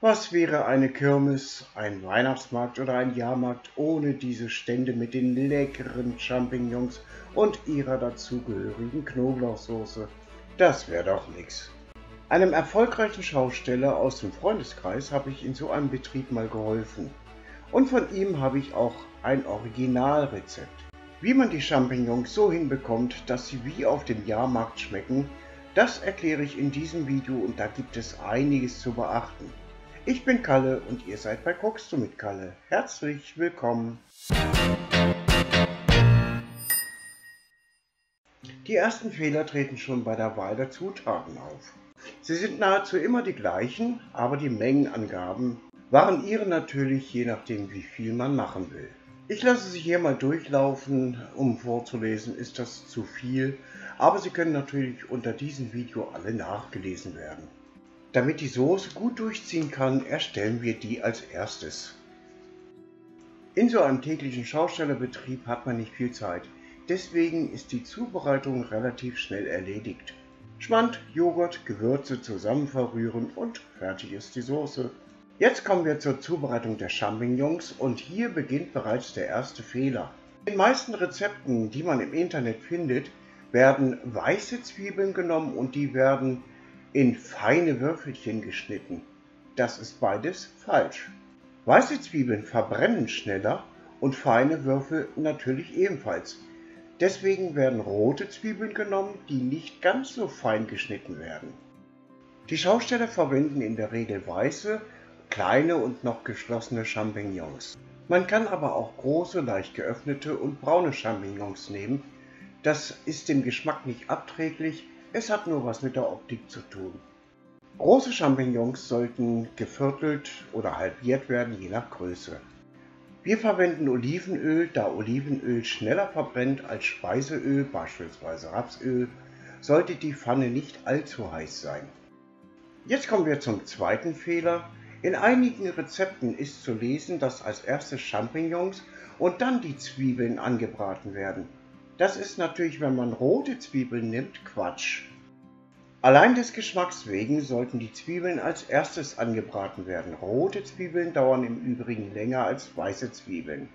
Was wäre eine Kirmes, ein Weihnachtsmarkt oder ein Jahrmarkt ohne diese Stände mit den leckeren Champignons und ihrer dazugehörigen Knoblauchsoße? Das wäre doch nix. Einem erfolgreichen Schausteller aus dem Freundeskreis habe ich in so einem Betrieb mal geholfen. Und von ihm habe ich auch ein Originalrezept. Wie man die Champignons so hinbekommt, dass sie wie auf dem Jahrmarkt schmecken, das erkläre ich in diesem Video und da gibt es einiges zu beachten. Ich bin Kalle und ihr seid bei Kochst du mit Kalle. Herzlich willkommen! Die ersten Fehler treten schon bei der Wahl der Zutaten auf. Sie sind nahezu immer die gleichen, aber die Mengenangaben variieren natürlich je nachdem, wie viel man machen will. Ich lasse sie hier mal durchlaufen, um vorzulesen, ist das zu viel, aber sie können natürlich unter diesem Video alle nachgelesen werden. Damit die Soße gut durchziehen kann, erstellen wir die als erstes. In so einem täglichen Schaustellerbetrieb hat man nicht viel Zeit, deswegen ist die Zubereitung relativ schnell erledigt. Schmand, Joghurt, Gewürze zusammen verrühren und fertig ist die Soße. Jetzt kommen wir zur Zubereitung der Champignons und hier beginnt bereits der erste Fehler. In den meisten Rezepten, die man im Internet findet, werden weiße Zwiebeln genommen und die werden in feine Würfelchen geschnitten. Das ist beides falsch. Weiße Zwiebeln verbrennen schneller und feine Würfel natürlich ebenfalls. Deswegen werden rote Zwiebeln genommen, die nicht ganz so fein geschnitten werden. Die Schausteller verwenden in der Regel weiße, kleine und noch geschlossene Champignons. Man kann aber auch große, leicht geöffnete und braune Champignons nehmen. Das ist dem Geschmack nicht abträglich. Es hat nur was mit der Optik zu tun. Große Champignons sollten geviertelt oder halbiert werden, je nach Größe. Wir verwenden Olivenöl, da Olivenöl schneller verbrennt als Speiseöl, beispielsweise Rapsöl, sollte die Pfanne nicht allzu heiß sein. Jetzt kommen wir zum zweiten Fehler. In einigen Rezepten ist zu lesen, dass als erstes Champignons und dann die Zwiebeln angebraten werden. Das ist natürlich, wenn man rote Zwiebeln nimmt, Quatsch. Allein des Geschmacks wegen sollten die Zwiebeln als erstes angebraten werden. Rote Zwiebeln dauern im Übrigen länger als weiße Zwiebeln.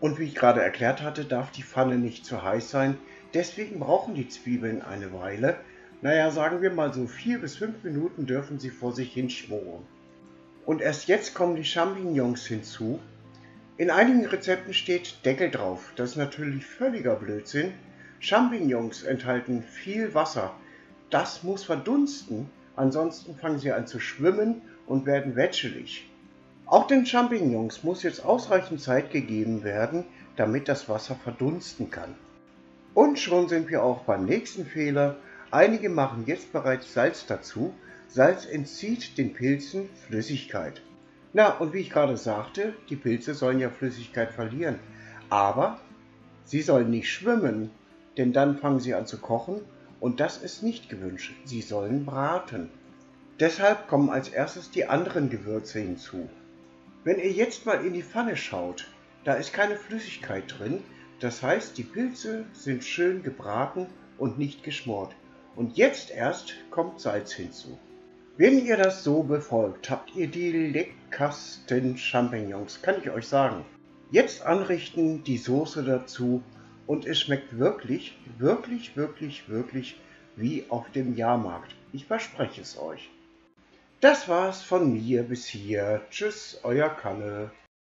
Und wie ich gerade erklärt hatte, darf die Pfanne nicht zu heiß sein. Deswegen brauchen die Zwiebeln eine Weile. Naja, sagen wir mal so 4 bis 5 Minuten dürfen sie vor sich hin schmoren. Und erst jetzt kommen die Champignons hinzu. In einigen Rezepten steht Deckel drauf, das ist natürlich völliger Blödsinn. Champignons enthalten viel Wasser, das muss verdunsten, ansonsten fangen sie an zu schwimmen und werden wätschelig. Auch den Champignons muss jetzt ausreichend Zeit gegeben werden, damit das Wasser verdunsten kann. Und schon sind wir auch beim nächsten Fehler. Einige machen jetzt bereits Salz dazu. Salz entzieht den Pilzen Flüssigkeit. Na, und wie ich gerade sagte, die Pilze sollen ja Flüssigkeit verlieren, aber sie sollen nicht schwimmen, denn dann fangen sie an zu kochen und das ist nicht gewünscht. Sie sollen braten. Deshalb kommen als erstes die anderen Gewürze hinzu. Wenn ihr jetzt mal in die Pfanne schaut, da ist keine Flüssigkeit drin, das heißt, die Pilze sind schön gebraten und nicht geschmort. Und jetzt erst kommt Salz hinzu. Wenn ihr das so befolgt, habt ihr die leckersten Champignons, kann ich euch sagen. Jetzt anrichten, die Soße dazu und es schmeckt wirklich, wirklich, wirklich, wirklich wie auf dem Jahrmarkt. Ich verspreche es euch. Das war's von mir bis hier. Tschüss, euer Kalle.